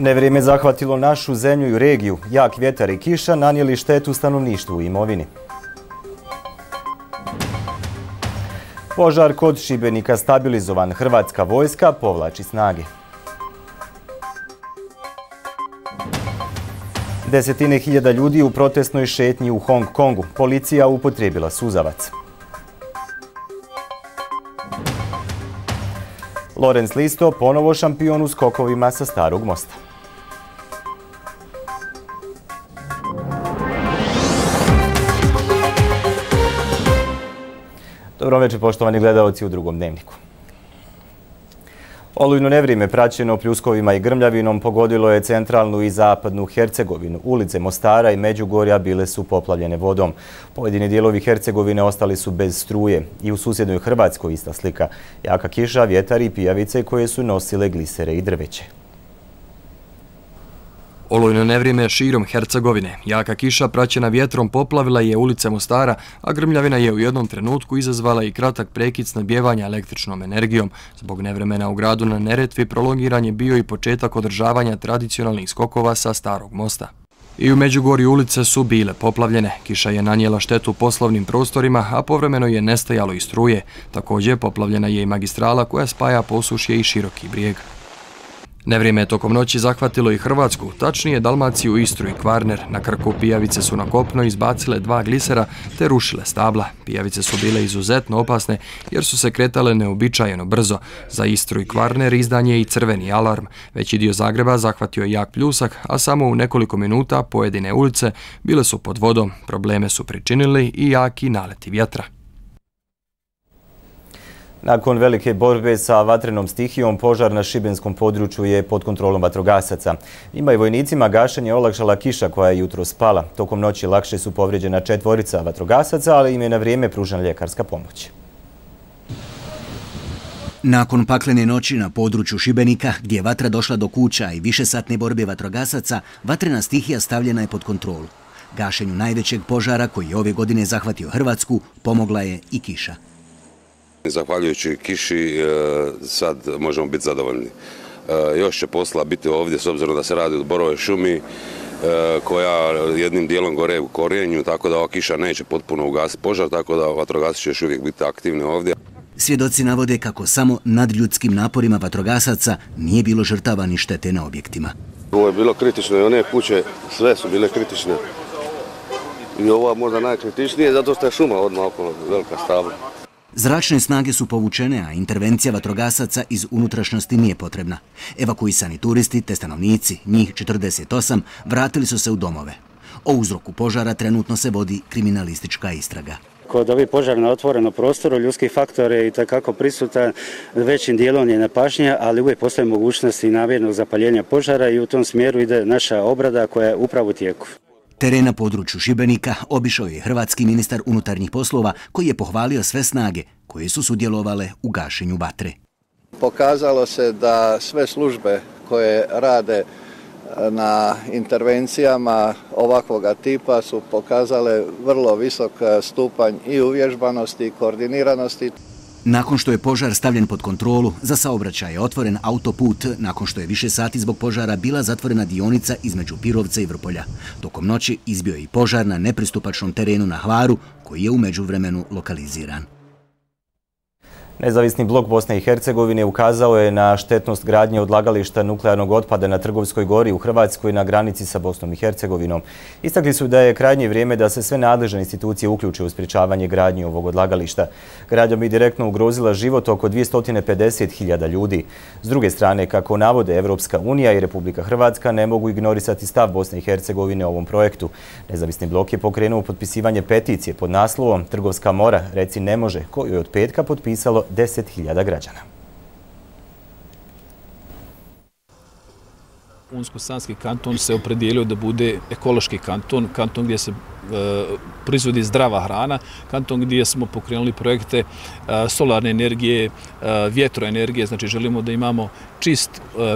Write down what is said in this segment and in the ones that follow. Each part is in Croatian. Nevrijeme zahvatilo našu zemlju i regiju. Jak vjetar i kiša nanijeli štetu stanovništvu i imovini. Požar kod Šibenika stabilizovan. Hrvatska vojska povlači snage. Desetine hiljada ljudi u protestnoj šetnji u Hong Kongu. Policija upotrijebila suzavac. Lorenz Listo ponovo šampion u skokovima sa Starog mosta. Dobro večer, poštovani gledalci u drugom dnevniku. Olujno nevrijeme praćeno pljuskovima i grmljavinom pogodilo je centralnu i zapadnu Hercegovinu. Ulice Mostara i Međugorja bile su poplavljene vodom. Pojedini dijelovi Hercegovine ostali su bez struje. I u susjednoj Hrvatskoj ista slika. Jaka kiša, vjetar i pijavice koje su nosile glisere i drveće. Olujno nevrijeme širom Hercegovine. Jaka kiša praćena vjetrom poplavila je ulice Mostara, a grmljavina je u jednom trenutku izazvala i kratak prekid snabdijevanja električnom energijom. Zbog nevremena u gradu na Neretvi prolongiran je bio i početak održavanja tradicionalnih skokova sa Starog mosta. I u Međugorju ulice su bile poplavljene. Kiša je nanijela štetu poslovnim prostorima, a povremeno je nestajalo i struje. Također poplavljena je i magistrala koja spaja Posušje i Široki Brijeg. Nevrijeme je tokom noći zahvatilo i Hrvatsku, tačnije Dalmaciju, Istru i Kvarner. Na Krku pijavice su na kopno izbacile dva glisera te rušile stabla. Pijavice su bile izuzetno opasne jer su se kretale neobičajeno brzo. Za Istru i Kvarner izdan je i crveni alarm. Veći dio Zagreba zahvatio je jak pljusak, a samo u nekoliko minuta pojedine ulice bile su pod vodom. Probleme su pričinili i jaki naleti vjetra. Nakon velike borbe sa vatrenom stihijom, požar na šibenskom području je pod kontrolom vatrogasaca. Njima i vojnicima gašenje olakšala kiša koja je jutro spala. Tokom noći lakše su povrijeđena 4 vatrogasaca, ali im je na vrijeme pružena ljekarska pomoć. Nakon paklene noći na području Šibenika, gdje je vatra došla do kuća i višesatne borbe vatrogasaca, vatrena stihija stavljena je pod kontrolu. Gašenju najvećeg požara koji je ove godine zahvatio Hrvatsku pomogla je i kiša. Zahvaljujući kiši sad možemo biti zadovoljni. Još će posla biti ovdje s obzirom da se radi o borovoj šumi koja jednim dijelom gore u korijenju, tako da ova kiša neće potpuno ugasiti požar, tako da vatrogasci će još uvijek biti aktivni ovdje. Svjedoci navode kako samo nad ljudskim naporima vatrogasaca nije bilo žrtava ni štete na objektima. Ovo je bilo kritično i one kuće sve su bile kritične. I ovo je možda najkritičnije zato što je šuma odmah okolo, velika stabla. Zračne snage su povučene, a intervencija vatrogasaca iz unutrašnjosti nije potrebna. Evakuisani turisti te stanovnici, njih 48, vratili su se u domove. O uzroku požara trenutno se vodi kriminalistička istraga. Kod ovih požara na otvorenom prostoru ljudski faktor je i takako prisutan, većim dijelom je nepažnja, ali uvijek postoje mogućnosti namjernog zapaljenja požara i u tom smjeru ide naša obrada koja je upravo u tijeku. Teren na području Šibenika obišao je hrvatski ministar unutarnjih poslova koji je pohvalio sve snage koje su sudjelovale u gašenju vatre. Pokazalo se da sve službe koje rade na intervencijama ovakvog tipa su pokazale vrlo visok stupanj i uvježbanosti i koordiniranosti. Nakon što je požar stavljen pod kontrolu, za saobraćaj je otvoren autoput nakon što je više sati zbog požara bila zatvorena dionica između Pirovca i Vrpolja. Tokom noći izbio je i požar na nepristupačnom terenu na Hvaru, koji je u međuvremenu lokaliziran. Nezavisni blok Bosne i Hercegovine ukazao je na štetnost gradnje odlagališta nuklearnog otpada na Trgovskoj gori u Hrvatskoj na granici sa Bosnom i Hercegovinom. Istakli su da je krajnje vrijeme da se sve nadležne institucije uključe u sprječavanje gradnje ovog odlagališta. Gradnja bi direktno ugrozila život oko 250.000 ljudi. S druge strane, kako navode Evropska unija i Republika Hrvatska ne mogu ignorisati stav Bosne i Hercegovine o ovom projektu. Nezavisni blok je pokrenuo potpisivanje peticije pod naslovom "Trgovska mora, reci ne može", koju je od petka potpisalo 10.000 građana. Unsko-sanski kanton se opredijelio da bude ekološki kanton, kanton gdje se proizvodi zdrava hrana, kanton gdje smo pokrenuli projekte solarne energije, vjetroenergije, znači želimo da imamo čist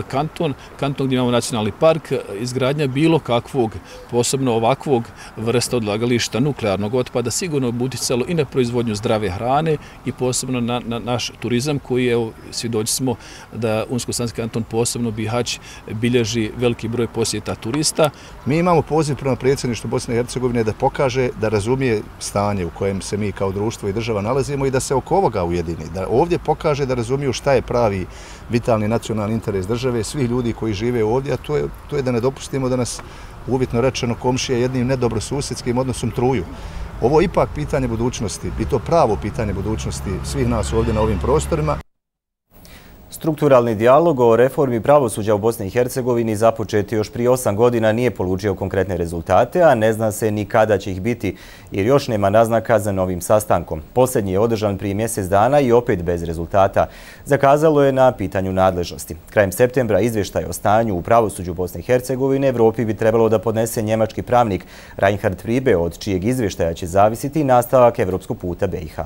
kanton, kanton gdje imamo nacionalni park. Izgradnja bilo kakvog, posebno ovakvog vrsta odlagališta nuklearnog otpada sigurno bi uticalo i na proizvodnju zdrave hrane i posebno na naš turizam koji, evo, svjedoci smo da Unsko-sanski kanton, posebno Bihać, bilježi imati veliki broj posjeta turista. Mi imamo poziv prema predsjedništvu Bosne i Hercegovine da pokaže, da razumije stanje u kojem se mi kao društvo i država nalazimo i da se oko ovoga ujedini. Da ovdje pokaže da razumiju šta je pravi vitalni nacionalni interes države, svih ljudi koji žive ovdje, a to je da ne dopustimo da nas uvjetno rečeno komšije jednim nedobrosusjedskim odnosom truju. Ovo je ipak pitanje budućnosti i to pravo pitanje budućnosti svih nas ovdje na ovim prostorima. Strukturalni dijalog o reformi pravosuđa u Bosni i Hercegovini započeti još prije 8 godina nije polučio konkretne rezultate, a ne zna se ni kada će ih biti, jer još nema naznaka za novim sastankom. Posljednji je održan prije mjesec dana i opet bez rezultata. Zakazalo je na pitanju nadležnosti. Krajem septembra izvještaj o stanju u pravosuđu Bosne i Hercegovine Evropi bi trebalo da podnese njemački pravnik Reinhard Priebe, od čijeg izvještaja će zavisiti nastavak evropskog puta BiH.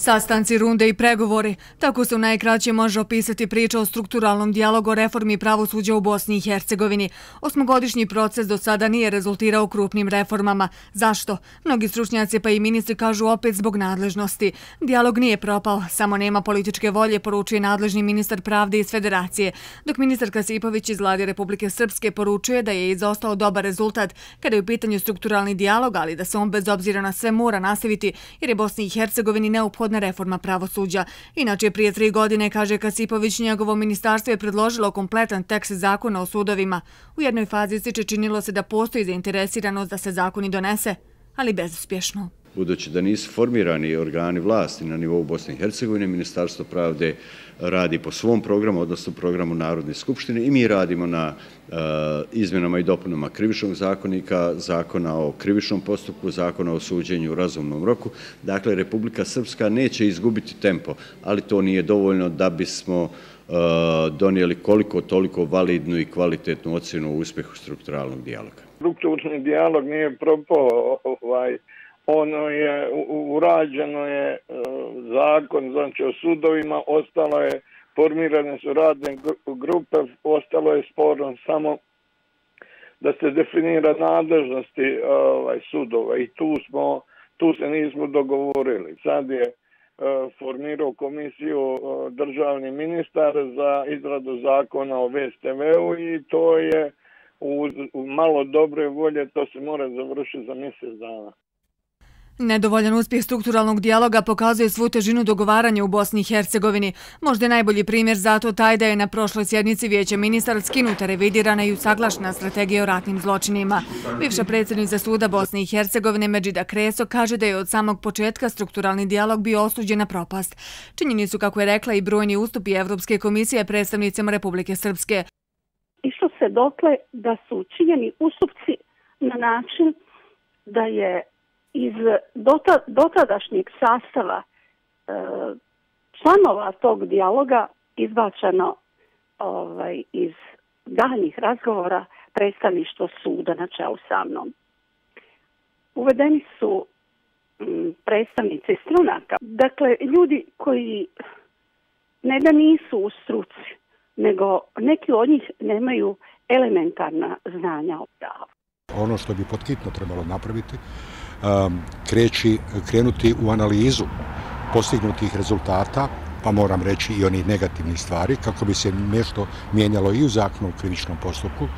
Sastanci, runde i pregovori. Tako se u najkraće može opisati priča o strukturalnom dijalogu o reformi pravosuđa u Bosni i Hercegovini. 8-godišnji proces do sada nije rezultirao krupnim reformama. Zašto? Mnogi stručnjaci pa i ministri kažu opet zbog nadležnosti. Dijalog nije propao, samo nema političke volje, poručuje nadležni ministar pravde iz Federacije. Dok ministar Kasipović iz Vlade Republike Srpske poručuje da je izostao dobar rezultat kada je u pitanju strukturalni dijalog, ali da se on bez obzira na sve mora nastaviti jer je Bosni i Hercegovini neophodno na reforma pravosuđa. Inače, prije 3 godine, kaže Kasipović, njegovo ministarstvo je predložilo kompletan tekst zakona o sudovima. U jednoj fazi ističe činilo se da postoji zainteresiranost da se zakoni donese, ali bezuspješno. Budući da nisu formirani organi vlasti na nivou Bosne i Hercegovine, Ministarstvo pravde radi po svom programu, odnosno programu Narodne skupštine, i mi radimo na izmjenama i dopunama Krivičnog zakonika, Zakona o krivičnom postupku, Zakona o suđenju u razumnom roku. Dakle, Republika Srpska neće izgubiti tempo, ali to nije dovoljno da bismo donijeli koliko toliko validnu i kvalitetnu ocjenu o uspjehu strukturalnog dijaloga. Strukturalni dijalog nije propao, urađeno je zakon, znači o sudovima, ostalo je, formirane su radne grupe, ostalo je sporno samo da se definira nadležnosti sudova i tu se nismo dogovorili. Sad je formirao komisiju državni ministar za izradu zakona o VSTV-u i to je u malo dobre volje, to se mora završiti za mjesec dana. Nedovoljan uspjeh strukturalnog dijaloga pokazuje svu težinu dogovaranja u Bosni i Hercegovini. Možda je najbolji primjer zato taj da je na prošloj sjednici Vijeća ministara skinuta, revidirana i usaglašena strategija o ratnim zločinima. Bivša predsjednica suda Bosne i Hercegovine Međida Kreso kaže da je od samog početka strukturalni dijalog bio osuđen na propast. Činjeni su, kako je rekla, i brojni ustupi Evropske komisije predstavnicima Republike Srpske. Išlo se dokle da su činjeni ustupci na način da je iz dotadašnjeg sastava članova tog dijaloga izbačeno iz daljnjih razgovora predstavništvo suda na čelu sa mnom. Uvedeni su predstavnici stranaka. Dakle, ljudi koji ne da nisu u struci, nego neki od njih nemaju elementarna znanja o pravu. Ono što bi potkitno trebalo napraviti, krenuti u analizu postignutih rezultata, pa moram reći i onih negativnih stvari, kako bi se nešto mijenjalo i u zakonu u krivičnom postupku,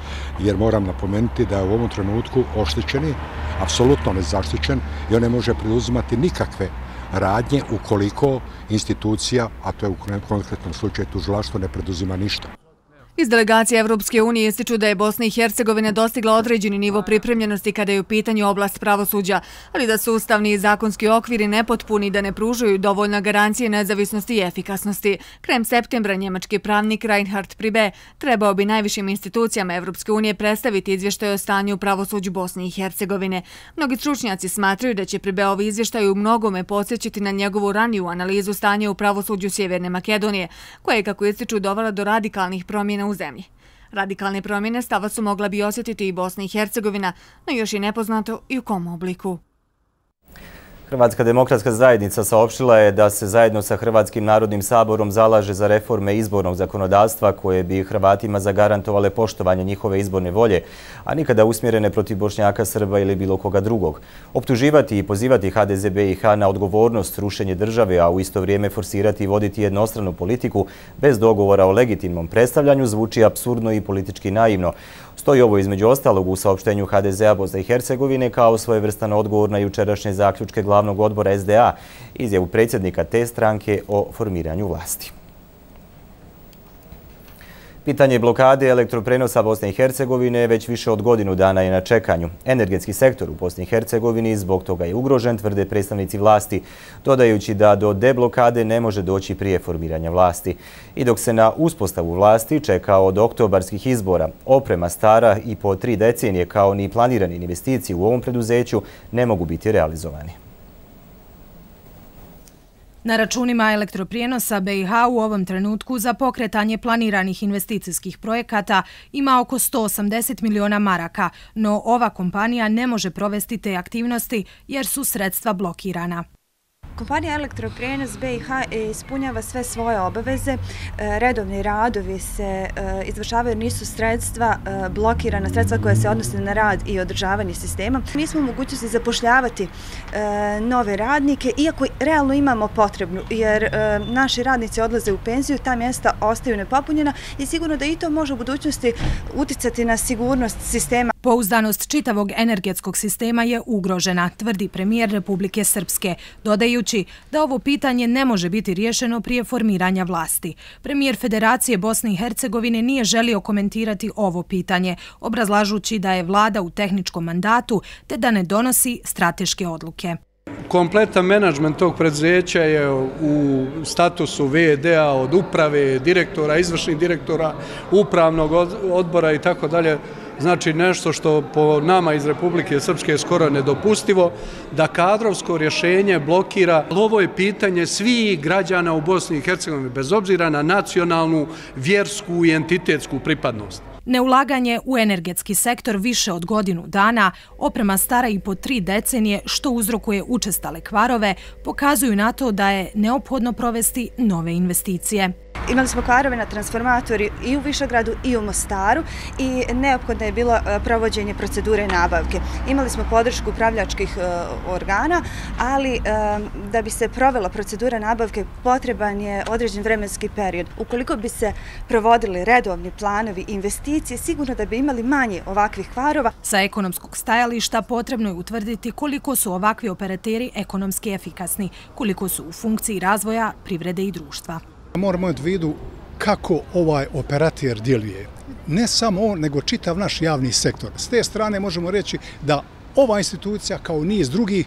jer moram napomenuti da je u ovom trenutku oštećeni apsolutno nezaštićen i on ne može preuzimati nikakve radnje ukoliko institucija, a to je u konkretnom slučaju tužilaštvo, ne preduzima ništa. Iz delegacije Evropske unije ističu da je Bosna i Hercegovina dostigla određeni nivo pripremljenosti kada je u pitanju oblast pravosuđa, ali da su ustavni i zakonski okviri nepotpuni, da ne pružaju dovoljna garancije nezavisnosti i efikasnosti. Krajem septembra njemački pravnik Reinhard Priebe trebao bi najvišim institucijama Evropske unije predstaviti izvještaj o stanju u pravosuđu Bosne i Hercegovine. Mnogi stručnjaci smatraju da će Pribeov izvještaj u mnogome podsjećati na njegovu raniju analizu stanja u pravosuđu Sjeverne Makedonije, koja je, kako ističu, dovela do radikalnih promjena u zemlji. Radikalne promjene stava su mogla bi osjetiti i Bosna i Hercegovina, no još je nepoznato i u kom obliku. Hrvatska demokratska zajednica saopštila je da se zajedno sa Hrvatskim narodnim saborom zalaže za reforme izbornog zakonodavstva koje bi Hrvatima zagarantovale poštovanje njihove izborne volje, a nikada usmjerene protiv Bošnjaka, Srba ili bilo koga drugog. Optuživati i pozivati HDZ BiH na odgovornost, rušenje države, a u isto vrijeme forsirati i voditi jednostranu politiku bez dogovora o legitimnom predstavljanju zvuči apsurdno i politički naivno. Stoji ovo između ostalog u saopštenju HDZ-a Bosne i Hercegovine kao svojevrstan odgovor na jučerašnje zaključke glavnog odbora SDA, izjavu predsjednika te stranke o formiranju vlasti. Pitanje blokade elektroprenosa Bosne i Hercegovine već više od godinu dana je na čekanju. Energetski sektor u Bosni i Hercegovini zbog toga je ugrožen, tvrde predstavnici vlasti, dodajući da do deblokade ne može doći prije formiranja vlasti. I dok se na uspostavu vlasti čeka od oktobarskih izbora, oprema stara i po 3 decenije kao ni planirane investicije u ovom preduzeću ne mogu biti realizovani. Na računima elektroprijenosa BiH u ovom trenutku za pokretanje planiranih investicijskih projekata ima oko 180 miliona maraka, no ova kompanija ne može provesti te aktivnosti jer su sredstva blokirana. Kompanija Elektroprijenosa BiH ispunjava sve svoje obaveze, redovni radovi se izvršavaju, nisu sredstva blokirana, sredstva koja se odnose na rad i održavanje sistema. Nismo u mogućnosti zapošljavati nove radnike, iako realno imamo potrebnu, jer naši radnici odlaze u penziju, ta mjesta ostaju nepopunjena i sigurno da i to može u budućnosti uticati na sigurnost sistema. Pouzdanost čitavog energetskog sistema je ugrožena, tvrdi premijer Republike Srpske, dodajući da ovo pitanje ne može biti riješeno prije formiranja vlasti. Premijer Federacije Bosne i Hercegovine nije želio komentirati ovo pitanje, obrazlažući da je vlada u tehničkom mandatu te da ne donosi strateške odluke. Kompletan menadžment tog preduzeća je u statusu VD-a od uprave, direktora, izvršnih direktora, upravnog odbora itd. Znači nešto što po nama iz Republike Srpske je skoro nedopustivo, da kadrovsko rješenje blokira. Ovo je pitanje svih građana u Bosni i Hercegovini, bez obzira na nacionalnu, vjersku i entitetsku pripadnost. Neulaganje u energetski sektor više od godinu dana, oprema stara i po 3 decenije, što uzrokuje učestale kvarove, pokazuju na to da je neophodno provesti nove investicije. Imali smo kvarove na transformatori i u Višegradu i u Mostaru i neophodno je bilo provođenje procedure nabavke. Imali smo podršku upravljačkih organa, ali da bi se provela procedura nabavke potreban je određen vremenski period. Ukoliko bi se provodili redovni planovi investicije, sigurno da bi imali manje ovakvih kvarova. Sa ekonomskog stajališta potrebno je utvrditi koliko su ovakvi operateri ekonomski efikasni, koliko su u funkciji razvoja privrede i društva. Moramo imati u vidu kako ovaj operator djeluje. Ne samo on, nego čitav naš javni sektor. S te strane možemo reći da ova institucija, kao niz drugih,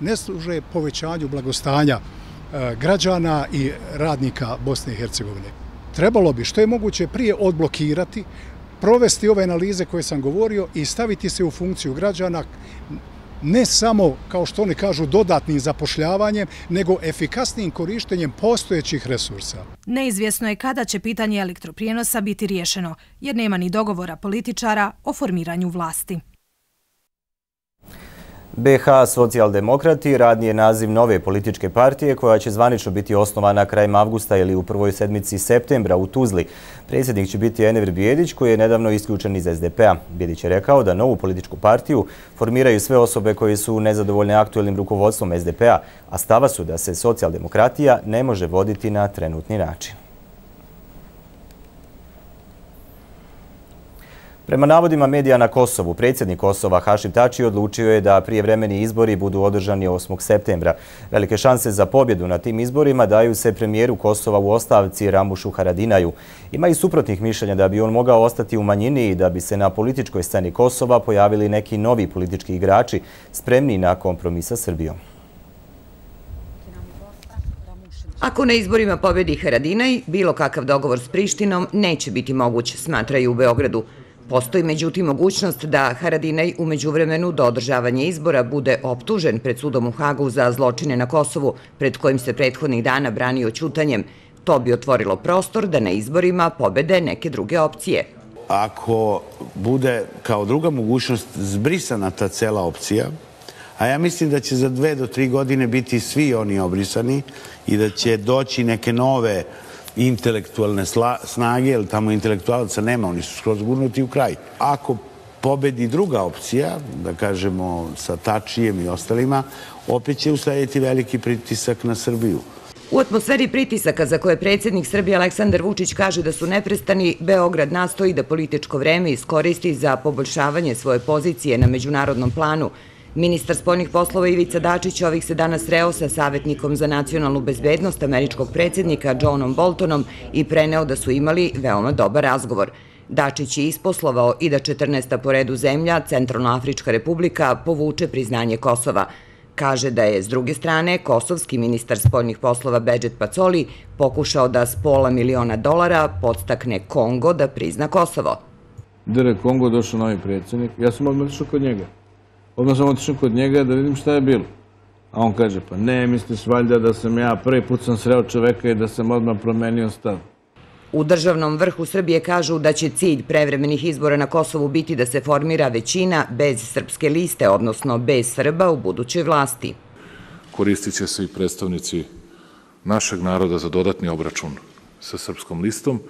ne služe povećanju blagostanja građana i radnika Bosne i Hercegovine. Trebalo bi što je moguće prije odblokirati, provesti ove analize koje sam govorio i staviti se u funkciju građana, ne samo, kao što oni kažu, dodatnim zapošljavanjem, nego efikasnim korištenjem postojećih resursa. Neizvjesno je kada će pitanje elektroprijenosa biti riješeno, jer nema ni dogovora političara o formiranju vlasti. BiH socijaldemokrati, radni je naziv nove političke partije koja će zvanično biti osnovana krajem avgusta ili u prvoj sedmici septembra u Tuzli. Predsjednik će biti Enevr Bijedić koji je nedavno isključen iz SDP-a. Bijedić je rekao da novu političku partiju formiraju sve osobe koje su nezadovoljne aktuelnim rukovodstvom SDP-a, a stava su da se socijaldemokratija ne može voditi na trenutni način. Prema navodima medija na Kosovu, predsjednik Kosova Hašim Tači odlučio je da prijevremeni izbori budu održani 8. septembra. Velike šanse za pobjedu na tim izborima daju se premijeru Kosova u ostavci Ramušu Haradinaju. Ima i suprotnih mišljenja da bi on mogao ostati u manjini i da bi se na političkoj sceni Kosova pojavili neki novi politički igrači spremni na kompromis sa Srbijom. Ako na izborima pobjedi Haradinaj, bilo kakav dogovor s Prištinom neće biti moguć, smatraju u Beogradu. Postoji međutim mogućnost da Haradinaj u međuvremenu do održavanja izbora bude optužen pred sudom u Hagu za zločine na Kosovu, pred kojim se prethodnih dana branio ćutanjem. To bi otvorilo prostor da na izborima pobede neke druge opcije. Ako bude kao druga mogućnost zbrisana ta cela opcija, A ja mislim da će za 2 do 3 godine biti svi oni obrisani i da će doći neke nove intelektualne snage, jer tamo intelektualaca nema, oni su skroz gurnuti u kraj. Ako pobedi druga opcija, da kažemo sa Tačijem i ostalima, opet će uslediti veliki pritisak na Srbiju. U atmosferi pritisaka za koje predsjednik Srbije Aleksandar Vučić kaže da su neprestani, Beograd nastoji da političko vreme iskoristi za poboljšavanje svoje pozicije na međunarodnom planu. Ministar spoljnih poslova Ivica Dačić ovih se dana sreo sa savjetnikom za nacionalnu bezbednost američkog predsjednika Johnom Boltonom i preneo da su imali veoma dobar razgovor. Dačić je isposlovao i da 14. po redu zemlja, Centralnoafrička republika, povuče priznanje Kosova. Kaže da je, s druge strane, kosovski ministar spoljnih poslova Behgjet Pacolli pokušao da s $500 miliona podstakne Kongo da prizna Kosovo. Dere Kongo došao novi predsjednik, ja sam odmah otišao kod njega. Odmah sam otišao kod njega da vidim šta je bilo. A on kaže, pa ne, misliš valjda da sam ja prvi put sam sreo čoveka i da sam odmah promenio stav. U državnom vrhu Srbije kažu da će cilj prevremenih izbora na Kosovu biti da se formira većina bez srpske liste, odnosno bez Srba u budućoj vlasti. Koristit će se i predstavnici našeg naroda za dodatni obračun sa srpskom listom,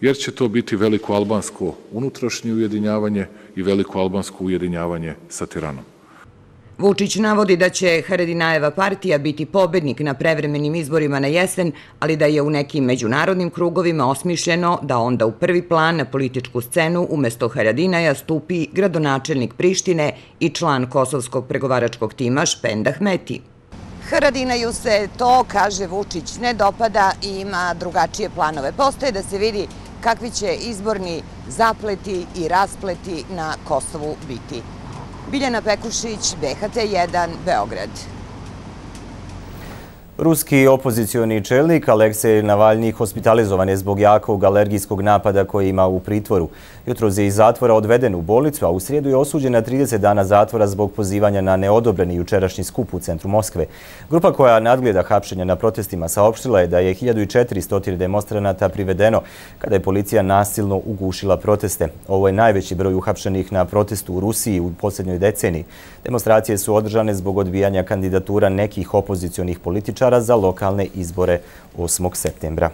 jer će to biti veliko albansko unutrašnje ujedinjavanje i veliko albansko ujedinjavanje sa tiranom. Vučić navodi da će Haradinajeva partija biti pobednik na prevremenim izborima na jesen, ali da je u nekim međunarodnim krugovima osmišljeno da onda u prvi plan na političku scenu umjesto Haradinaja stupi gradonačelnik Prištine i član kosovskog pregovaračkog tima Špend Ahmeti. Haradinaju se to, kaže Vučić, ne dopada i ima drugačije planove. Postoje da se vidi kakvi će izborni zapleti i raspleti na Kosovu biti. Biljana Pekušić, BHT1, Beograd. Ruski opozicioni čelnik Aleksej Navaljni hospitalizovan je zbog jakog alergijskog napada koji ima u pritvoru. Jutros je iz zatvora odveden u bolnicu, a u srijedu je osuđen na 30 dana zatvora zbog pozivanja na neodobreni jučerašnji skup u centru Moskve. Grupa koja nadgleda hapšenja na protestima saopštila je da je 1400 demonstranata privedeno kada je policija nasilno ugušila proteste. Ovo je najveći broj uhapšenih na protestu u Rusiji u posljednjoj deceniji. Demonstracije su održane zbog odbijanja kandidatura nekih opozicionih političara za lokalne izbore 8. septembra.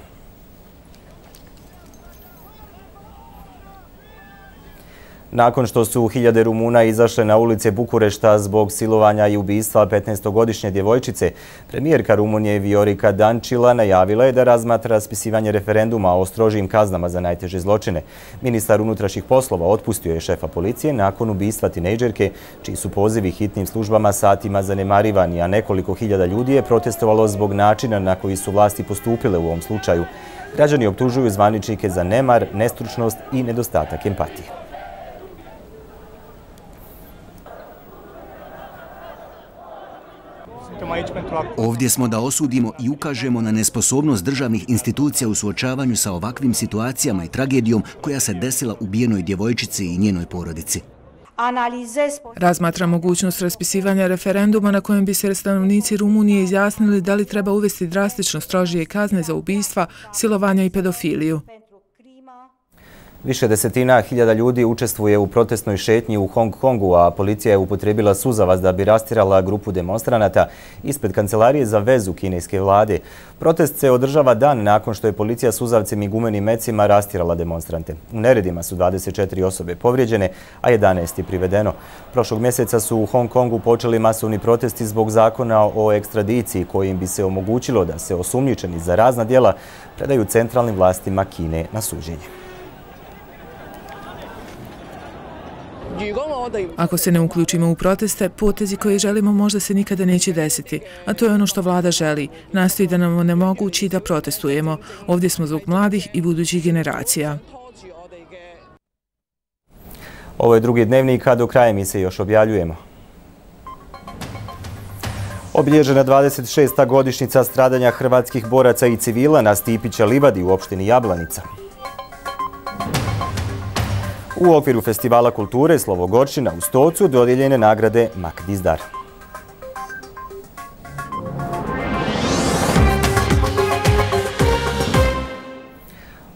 Nakon što su hiljade Rumuna izašle na ulice Bukurešta zbog silovanja i ubistva 15-godišnje djevojčice, premijerka Rumunije Viorika Dančila najavila je da razmatra raspisivanje referenduma o strožijim kaznama za najteže zločine. Ministar unutrašnjih poslova otpustio je šefa policije nakon ubistva tinejdžerke, čiji su pozivi hitnim službama satima zanemarivani, a nekoliko hiljada ljudi je protestovalo zbog načina na koji su vlasti postupile u ovom slučaju. Građani optužuju zvaničnike za nemar, nestručnost i nedostatak empatije. Ovdje smo da osudimo i ukažemo na nesposobnost državnih institucija u suočavanju sa ovakvim situacijama i tragedijom koja se desila ubijenoj djevojčici i njenoj porodici. Razmatra mogućnost raspisivanja referenduma na kojem bi se stanovnici Rumunije izjasnili da li treba uvesti drastično strožije kazne za ubistva, silovanja i pedofiliju. Više desetina hiljada ljudi učestvuje u protestnoj šetnji u Hong Kongu, a policija je upotrijebila suzavac da bi rastjerala grupu demonstranata ispred Kancelarije za vezu kineske vlade. Protest se održava dan nakon što je policija suzavcem i gumenim mecima rastjerala demonstrante. U neredima su 24 osobe povrijeđene, a 11 je privedeno. Prošlog mjeseca su u Hong Kongu počeli masovni protesti zbog zakona o ekstradiciji, kojim bi se omogućilo da se osumnjičeni za razna djela predaju centralnim vlastima Kine na suđenje. Ako se ne uključimo u proteste, potezi koje želimo možda se nikada neće desiti, a to je ono što vlada želi. Nastoji da nam onemogući da protestujemo. Ovdje smo zbog mladih i budućih generacija. Ovo je drugi dnevnik, a do kraja mi se još objavljujemo. Obilježena 26. godišnjica stradanja hrvatskih boraca i civila na Stipića livadi u opštini Jablanica. U okviru Festivala kulture Slovogorčina u Stocu dodijeljene nagrade Mak Dizdar.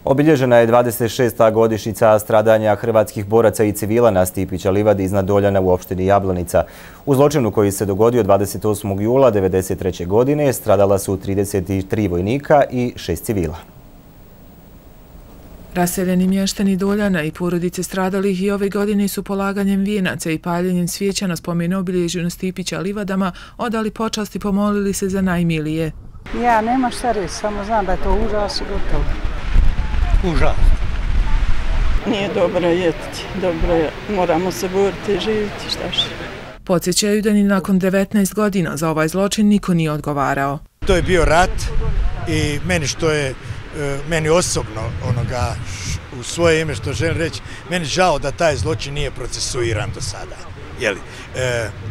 Obilježena je 26. godišnjica stradanja hrvatskih boraca i civila na Stipića livadi iznad Doljana u opštini Jablanica. U zločinu koji se dogodio 28. jula 1993. godine stradala su 33 vojnika i 6 civila. Raseljeni mještani Doljana i porodice stradalih i ove godine su polaganjem vijenaca i paljenjem svijeća na spomen obilježenu Stipića livadama odali počast i pomolili se za najmilije. Ja nemam šta reći, samo znam da je to užas i gotovo. Užas. Nije dobro jetiti, dobro je, moramo se boriti i živjeti, šta še. Podsjećaju da ni nakon 19 godina za ovaj zločin niko nije odgovarao. To je bio rat i meni osobno, u svoje ime što želim reći, meni žao da taj zločin nije procesuiran do sada.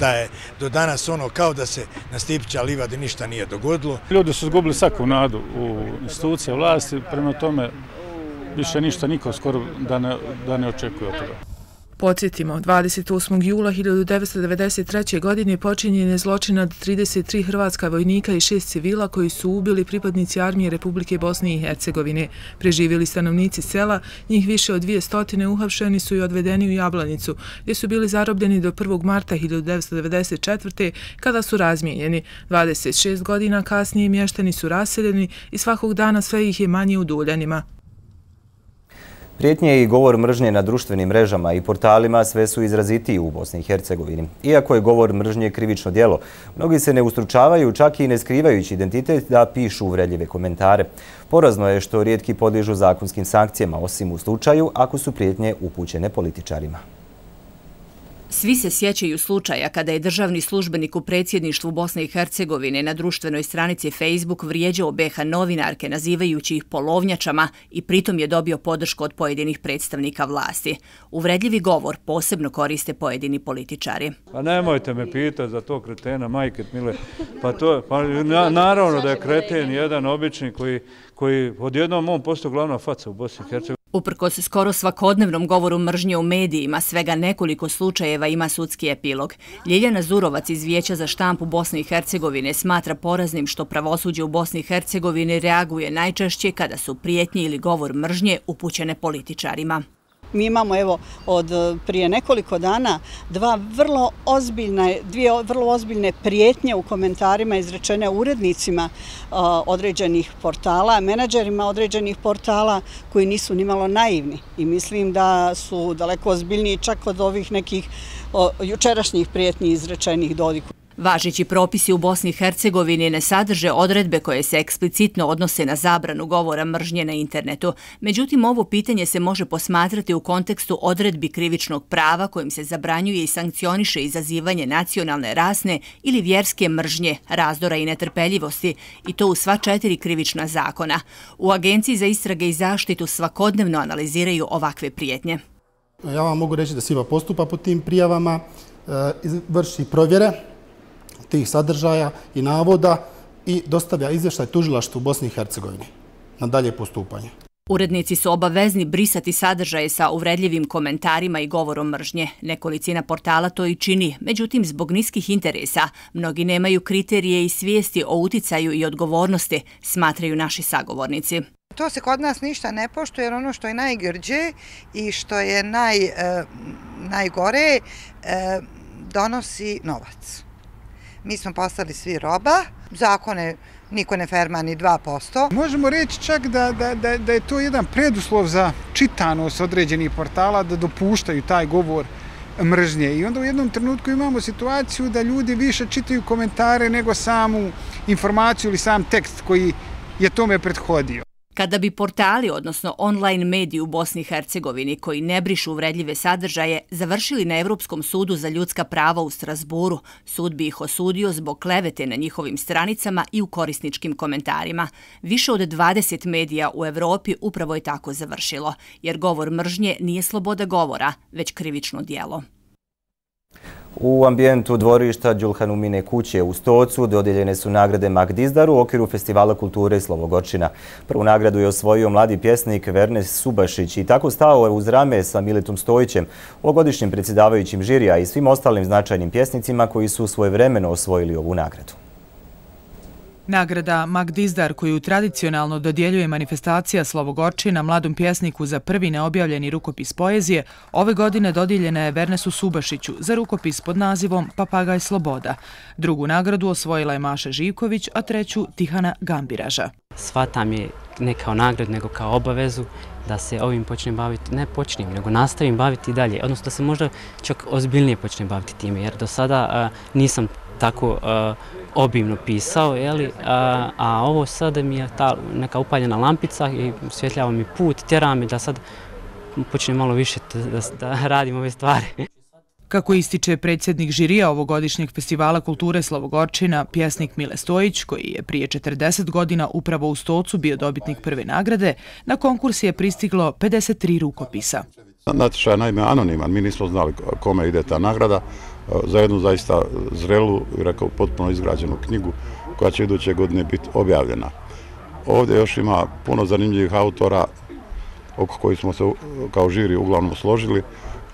Da je do danas ono kao da se na Stipića livadi ništa nije dogodilo. Ljudi su izgubili svaku nadu u institucije vlasti, prema tome više ništa niko skoro da ne očekuje od toga. Podsjetimo, 28. jula 1993. godine počinjen je zločin nad 33 hrvatska vojnika i 6 civila koji su ubili pripadnici armije Republike Bosne i Hercegovine. Preživjeli stanovnici sela, njih više od 200 uhapšeni su i odvedeni u Jablanicu, gdje su bili zarobljeni do 1. marta 1994. kada su razmijenjeni. 26 godina kasnije mještani su raseljeni i svakog dana sve ih je manje u Doljanima. Prijetnje i govor mržnje na društvenim mrežama i portalima sve su izrazitiji u Bosni i Hercegovini. Iako je govor mržnje krivično djelo, mnogi se ne ustručavaju, čak i ne skrivajući identitet, da pišu uvredljive komentare. Porazno je što rijetki podliježu zakonskim sankcijama, osim u slučaju ako su prijetnje upućene političarima. Svi se sjećaju slučaja kada je državni službenik u predsjedništvu Bosne i Hercegovine na društvenoj stranici Facebook vrijeđao BiH novinarke nazivajući ih polovnjačama i pritom je dobio podršku od pojedinih predstavnika vlasti. Uvredljivi govor posebno koriste pojedini političari. Pa nemojte me pitati za to kretena, majke mile. Pa naravno da je kreten jedan obični koji odjednom on postao glavna faca u Bosni i Hercegovini. Uprkos skoro svakodnevnom govoru mržnje u medijima, svega nekoliko slučajeva ima sudski epilog. Ljiljana Zurovac iz Vijeća za štampu Bosne i Hercegovine smatra poraznim što pravosuđe u Bosni i Hercegovini reaguje najčešće kada su prijetnje ili govor mržnje upućene političarima. Mi imamo evo od prije nekoliko dana dvije vrlo ozbiljne prijetnje u komentarima izrečene urednicima određenih portala, menadžerima određenih portala koji nisu nimalo naivni i mislim da su daleko ozbiljniji čak od ovih nekih jučerašnjih prijetnji izrečenih Dodiku. Važeći propisi u Bosni i Hercegovini ne sadrže odredbe koje se eksplicitno odnose na zabranu govora mržnje na internetu. Međutim, ovo pitanje se može posmatrati u kontekstu odredbi krivičnog prava kojim se zabranjuje i sankcioniše izazivanje nacionalne, rasne ili vjerske mržnje, razdora i netrpeljivosti, i to u sva 4 krivična zakona. U Agenciji za istrage i zaštitu svakodnevno analiziraju ovakve prijetnje. Ja vam mogu reći da SIVA postupa po tim prijavama, vrši provjere tih sadržaja i navoda i dostavlja izvještaj tužilaštvu Bosni i Hercegovini na dalje postupanje. Urednici su obavezni brisati sadržaje sa uvredljivim komentarima i govorom mržnje. Nekolicina portala to i čini, međutim zbog niskih interesa mnogi nemaju kriterije i svijesti o uticaju i odgovornosti, smatraju naši sagovornici. To se kod nas ništa ne poštuje jer ono što je najgrđe i što je najgore donosi novac. Mi smo postali svi roba, zakone niko ne ferma ni 2%. Možemo reći čak da je to jedan preduslov za čitanost određenih portala, da dopuštaju taj govor mržnje. I onda u jednom trenutku imamo situaciju da ljudi više čitaju komentare nego samu informaciju ili sam tekst koji je tome prethodio. Kada bi portali, odnosno online mediji u Bosni i Hercegovini koji ne brišu uvredljive sadržaje, završili na Evropskom sudu za ljudska prava u Strasburu, sud bi ih osudio zbog klevete na njihovim stranicama i u korisničkim komentarima. Više od 20 medija u Evropi upravo je tako završilo, jer govor mržnje nije sloboda govora, već krivično djelo. U ambijentu dvorišta Đulhanumine kuće u Stocu dodijeljene su nagrade Mak Dizdaru u okviru Festivala kulture Slovogočina. Prvu nagradu je osvojio mladi pjesnik Vernes Subašić i tako stao je uz rame sa Miletom Stojićem, ovogodišnjim predsjedavajućim žirija, i svim ostalim značajnim pjesnicima koji su svojevremeno osvojili ovu nagradu. Nagrada Mak Dizdar, koju tradicionalno dodjeljuje manifestacija Slovogorčina mladom pjesniku za prvi neobjavljeni rukopis poezije, ove godine dodijeljena je Vernesu Subašiću za rukopis pod nazivom Papagaj sloboda. Drugu nagradu osvojila je Maša Živković, a treću Tihana Gambiraža. Shvatam je ne kao nagradu, nego kao obavezu da se ovim počnem baviti, ne počnem, nego nastavim baviti i dalje, odnosno da se možda čak ozbiljnije počnem baviti time, jer do sada nisam tako obimno pisao, a ovo sada mi je ta neka upaljena lampica i osvjetljava mi put, tjera me da sad počnem malo više da radim ove stvari. Kako ističe predsjednik žirija ovogodišnjeg festivala kulture Slovogorčina, pjesnik Mile Stojić, koji je prije 40 godina upravo u Stocu bio dobitnik prve nagrade, na konkurs je pristiglo 53 rukopisa. Natječaj je naime anoniman, mi nismo znali kome ide ta nagrada, za jednu zaista zrelu i rekao potpuno izgrađenu knjigu koja će iduće godine biti objavljena. Ovdje još ima puno zanimljivih autora oko koji smo se kao žiri uglavnom složili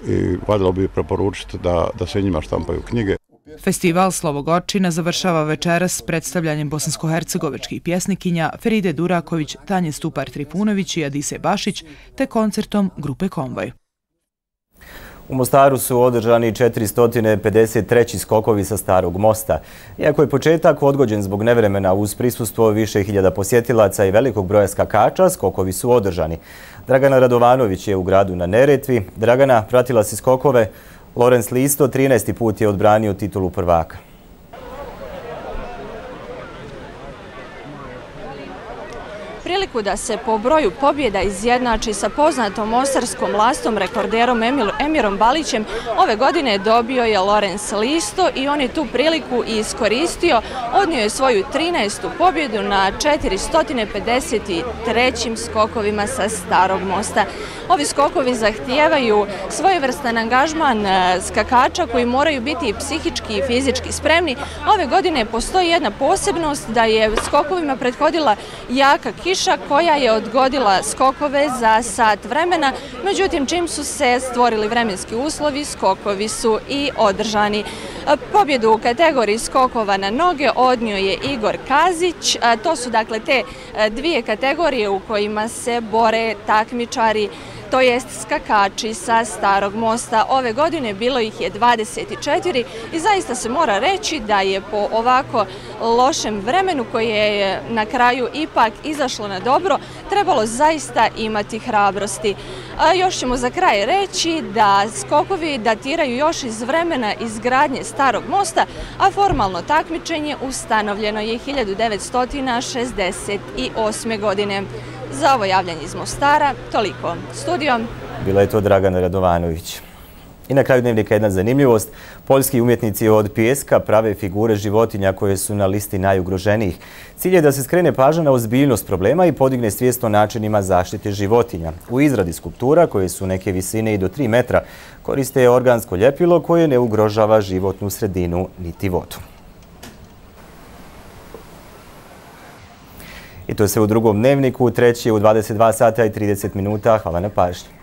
i valjalo bi preporučiti da se njima štampaju knjige. Festival Slovogorčina završava večeras s predstavljanjem bosansko-hercegovačkih pjesnikinja Feride Duraković, Tanje Stupar Tripunović i Adise Bašić te koncertom grupe Konvoj. U Mostaru su održani 453. skokovi sa Starog mosta. Iako je početak odgođen zbog nevremena uz prisustvo više hiljada posjetilaca i velikog broja skakača, skokovi su održani. Dragana Radovanović je u gradu na Neretvi. Dragana, pratila si skokove. Lorenz Listo 13. put je odbranio titulu prvaka. Priliku da se po broju pobjeda izjednači sa poznatom mostarskom lastom rekorderom Emirom Balićem ove godine dobio je Lorenz Listo i on je tu priliku i iskoristio. Odnio je svoju 13. pobjedu na 453. skokovima sa Starog mosta. Ovi skokovi zahtijevaju svojevrstan angažman skakača koji moraju biti psihički i fizički spremni. Ove godine postoji jedna posebnost da je skokovima prethodila jaka kiša koja je odgodila skokove za sat vremena. Međutim, čim su se stvorili vremenski uslovi, skokovi su i održani. Pobjedu u kategoriji skokova na noge odnio je Igor Kazić. To su dakle te dvije kategorije u kojima se bore takmičari, to jest skakači sa Starog mosta. Ove godine bilo ih je 24 i zaista se mora reći da je po ovako lošem vremenu koje je na kraju ipak izašlo na dobro, trebalo zaista imati hrabrosti. Još ćemo za kraj reći da skokovi datiraju još iz vremena izgradnje Starog mosta, a formalno takmičenje ustanovljeno je 1968. godine. Za ovo javljanje iz Mostara, toliko. Studijom. Bila je to Dragana Radovanović. I na kraju dnevnika jedna zanimljivost. Poljski umjetnici od pijeska prave figure životinja koje su na listi najugroženijih. Cilj je da se skrene pažnja na ozbiljnost problema i podigne svijest o načinima zaštite životinja. U izradi skulptura, koje su neke visine i do 3 metra, koriste je organsko ljepilo koje ne ugrožava životnu sredinu niti vodu. I to se u drugom dnevniku, treći u 22 sata i 30 minuta. Hvala na pažnji.